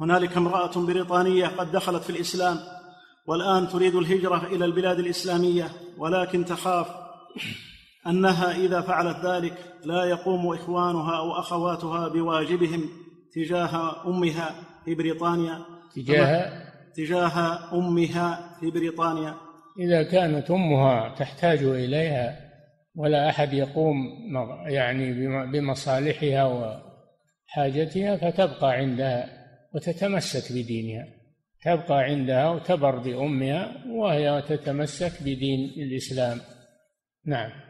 هنالك امرأة بريطانية قد دخلت في الإسلام والآن تريد الهجرة إلى البلاد الإسلامية، ولكن تخاف أنها إذا فعلت ذلك لا يقوم إخوانها أو أخواتها بواجبهم تجاه أمها في بريطانيا تجاه أمها في بريطانيا. إذا كانت أمها تحتاج إليها ولا أحد يقوم يعني بمصالحها وحاجتها فتبقى عندها وتتمسك بدينها، تبقى عندها وتبر بأمها وهي تتمسك بدين الإسلام. نعم.